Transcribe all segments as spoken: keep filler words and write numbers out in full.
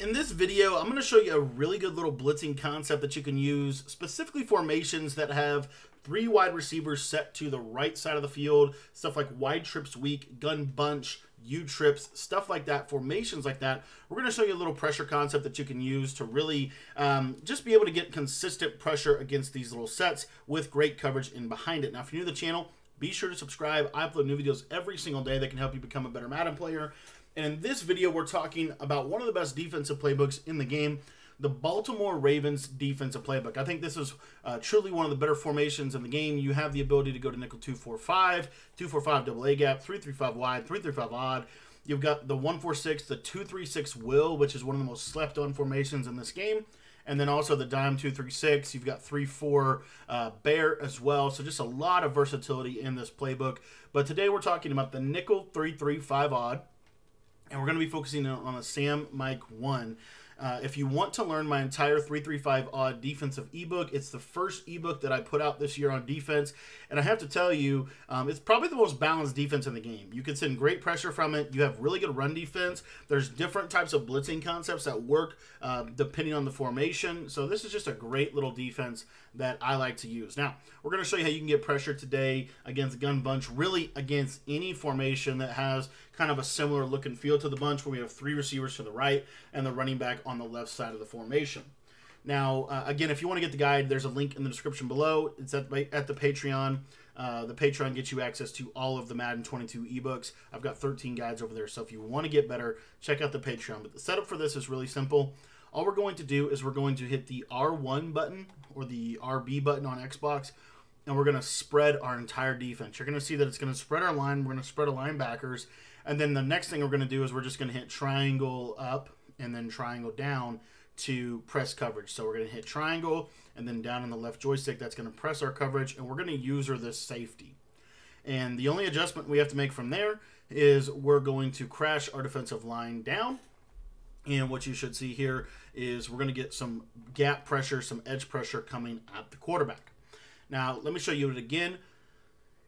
In this video, I'm going to show you a really good little blitzing concept that you can use, specifically formations that have three wide receivers set to the right side of the field, stuff like wide trips weak, gun bunch, U-trips, stuff like that, formations like that. We're going to show you a little pressure concept that you can use to really um, just be able to get consistent pressure against these little sets with great coverage in behind it. Now, if you're new to the channel, be sure to subscribe. I upload new videos every single day that can help you become a better Madden player. And in this video, we're talking about one of the best defensive playbooks in the game, the Baltimore Ravens defensive playbook. I think this is uh, truly one of the better formations in the game. You have the ability to go to nickel two four five, two four five double A gap, three three five wide, three three five odd. You've got the one four six, the two three six will, which is one of the most slept on formations in this game. And then also the dime two three six. You've got three four uh, bear as well. So just a lot of versatility in this playbook. But today we're talking about the nickel three three five odd. And we're going to be focusing on a Sam Mike one. Uh, if you want to learn my entire three three five odd defensive ebook, it's the first ebook that I put out this year on defense. And I have to tell you, um, it's probably the most balanced defense in the game. You can send great pressure from it. You have really good run defense. There's different types of blitzing concepts that work uh, depending on the formation. So this is just a great little defense that I like to use. Now, we're going to show you how you can get pressure today against Gun Bunch, really against any formation that has kind of a similar look and feel to the bunch, where we have three receivers to the right and the running back on the left side of the formation. Now, uh, again, if you want to get the guide, there's a link in the description below. It's at, at the Patreon. Uh, the Patreon gets you access to all of the Madden twenty-two ebooks. I've got thirteen guides over there, so if you want to get better, check out the Patreon. But the setup for this is really simple. All we're going to do is we're going to hit the R one button or the R B button on Xbox, and we're going to spread our entire defense. You're going to see that it's going to spread our line. We're going to spread our linebackers. And then the next thing we're going to do is we're just going to hit triangle up and then triangle down to press coverage. So we're going to hit triangle and then down on the left joystick. That's going to press our coverage, and we're going to user this safety. And the only adjustment we have to make from there is we're going to crash our defensive line down. And what you should see here is we're going to get some gap pressure, some edge pressure coming at the quarterback. Now, let me show you it again.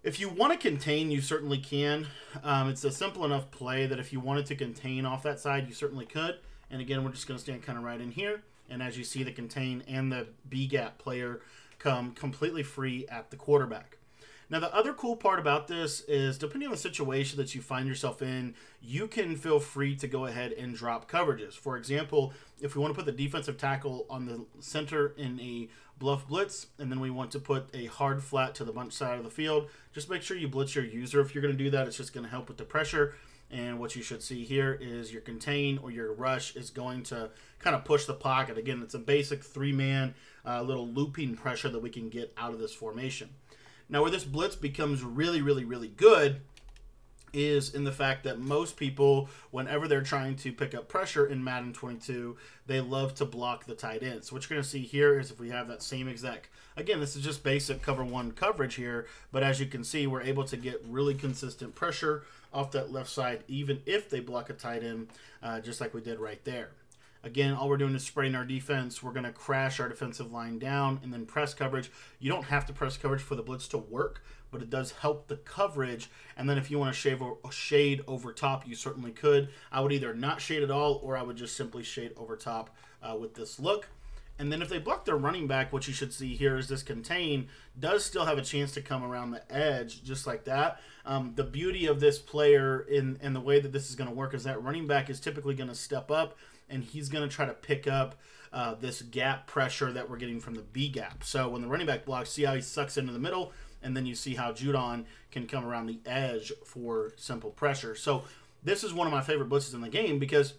If you want to contain, you certainly can. Um, it's a simple enough play that if you wanted to contain off that side, you certainly could. And again, we're just going to stand kind of right in here. And as you see, the contain and the B-gap player come completely free at the quarterback. Now, the other cool part about this is, depending on the situation that you find yourself in, you can feel free to go ahead and drop coverages. For example, if we want to put the defensive tackle on the center in a bluff blitz, and then we want to put a hard flat to the bunch side of the field, just make sure you blitz your user. If you're going to do that, it's just going to help with the pressure. And what you should see here is your contain or your rush is going to kind of push the pocket. Again, it's a basic three-man uh, little looping pressure that we can get out of this formation. Now, where this blitz becomes really, really, really good is in the fact that most people, whenever they're trying to pick up pressure in Madden twenty-two, they love to block the tight end. So what you're going to see here is if we have that same exact, again, this is just basic cover one coverage here, but as you can see, we're able to get really consistent pressure off that left side, even if they block a tight end, uh, just like we did right there. Again, all we're doing is spreading our defense. We're going to crash our defensive line down and then press coverage. You don't have to press coverage for the blitz to work, but it does help the coverage. And then if you want to shave or shade over top, you certainly could. I would either not shade at all, or I would just simply shade over top uh, with this look. And then if they block their running back, what you should see here is this contain does still have a chance to come around the edge just like that. Um, the beauty of this player in, in the way that this is going to work is that running back is typically going to step up, and he's going to try to pick up uh, this gap pressure that we're getting from the B gap. So when the running back blocks, see how he sucks into the middle, and then you see how Judon can come around the edge for simple pressure. So this is one of my favorite blitzes in the game because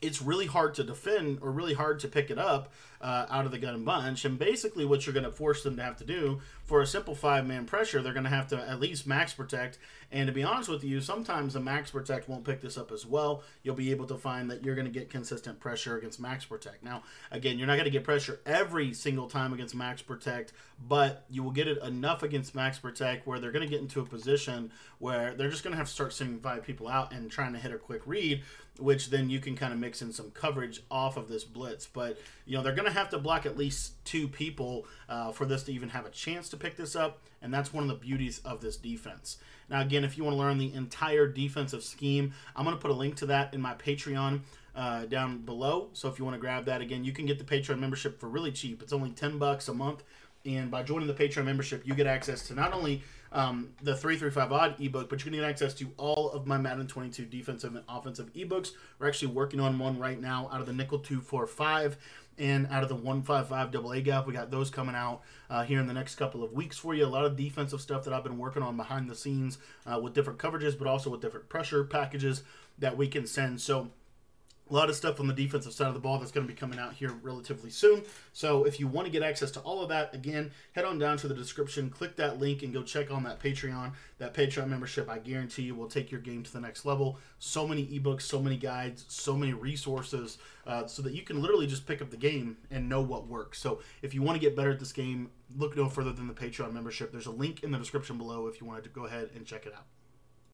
it's really hard to defend or really hard to pick it up uh, out of the gun bunch. And basically what you're going to force them to have to do for a simple five-man pressure, they're going to have to at least max protect. And to be honest with you, sometimes the max protect won't pick this up as well. You'll be able to find that you're going to get consistent pressure against max protect. Now, again, you're not going to get pressure every single time against max protect, but you will get it enough against max protect where they're going to get into a position where they're just going to have to start sending five people out and trying to hit a quick read, which then you can kind of mix in some coverage off of this blitz. But, you know, they're going to have to block at least two people uh, for this to even have a chance to pick this up, and that's one of the beauties of this defense. Now, again, if you want to learn the entire defensive scheme, I'm going to put a link to that in my Patreon. uh, down below. So if you want to grab that, again, you can get the Patreon membership for really cheap. It's only ten bucks a month. And by joining the Patreon membership, you get access to not only um, the three three five odd ebook, but you can get access to all of my Madden twenty-two defensive and offensive ebooks. We're actually working on one right now out of the nickel two four five and out of the one five five double A gap. We got those coming out uh, here in the next couple of weeks for you. A lot of defensive stuff that I've been working on behind the scenes uh, with different coverages, but also with different pressure packages that we can send. So a lot of stuff on the defensive side of the ball that's going to be coming out here relatively soon. So if you want to get access to all of that, again, head on down to the description, click that link, and go check on that Patreon. That Patreon membership, I guarantee you, will take your game to the next level. So many ebooks, so many guides, so many resources, uh, so that you can literally just pick up the game and know what works. So if you want to get better at this game, look no further than the Patreon membership. There's a link in the description below if you wanted to go ahead and check it out.